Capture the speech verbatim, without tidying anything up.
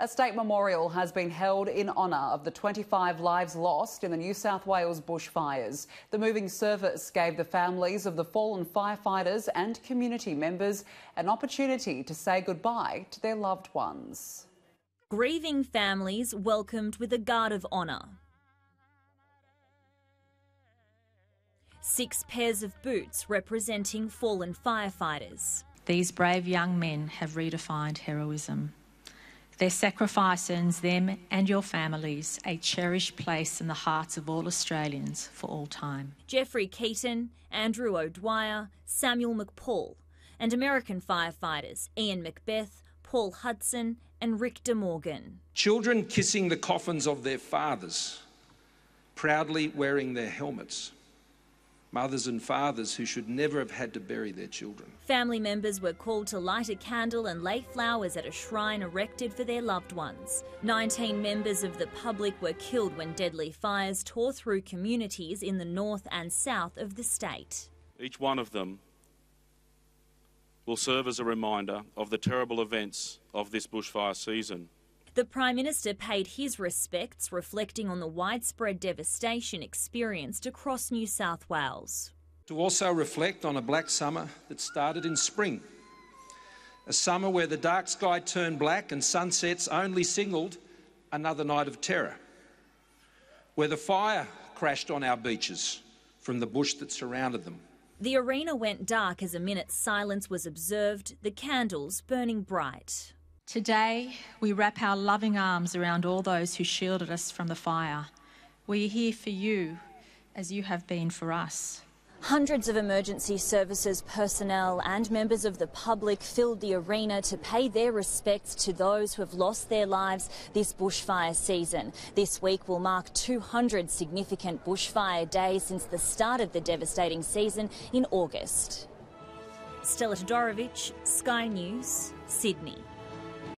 A state memorial has been held in honour of the twenty-five lives lost in the New South Wales bushfires. The moving service gave the families of the fallen firefighters and community members an opportunity to say goodbye to their loved ones. Grieving families welcomed with a guard of honour. Six pairs of boots representing fallen firefighters. These brave young men have redefined heroism. Their sacrifice earns them and your families a cherished place in the hearts of all Australians for all time. Geoffrey Keaton, Andrew O'Dwyer, Samuel McPaul, and American firefighters Ian Macbeth, Paul Hudson and Rick DeMorgan. Children kissing the coffins of their fathers, proudly wearing their helmets. Mothers and fathers who should never have had to bury their children. Family members were called to light a candle and lay flowers at a shrine erected for their loved ones. nineteen members of the public were killed when deadly fires tore through communities in the north and south of the state. Each one of them will serve as a reminder of the terrible events of this bushfire season. The Prime Minister paid his respects, reflecting on the widespread devastation experienced across New South Wales. To also reflect on a black summer that started in spring, a summer where the dark sky turned black and sunsets only signalled another night of terror, where the fire crashed on our beaches from the bush that surrounded them. The arena went dark as a minute's silence was observed, the candles burning bright. Today, we wrap our loving arms around all those who shielded us from the fire. We are here for you, as you have been for us. Hundreds of emergency services personnel and members of the public filled the arena to pay their respects to those who have lost their lives this bushfire season. This week will mark two hundred significant bushfire days since the start of the devastating season in August. Stella Todorovic, Sky News, Sydney.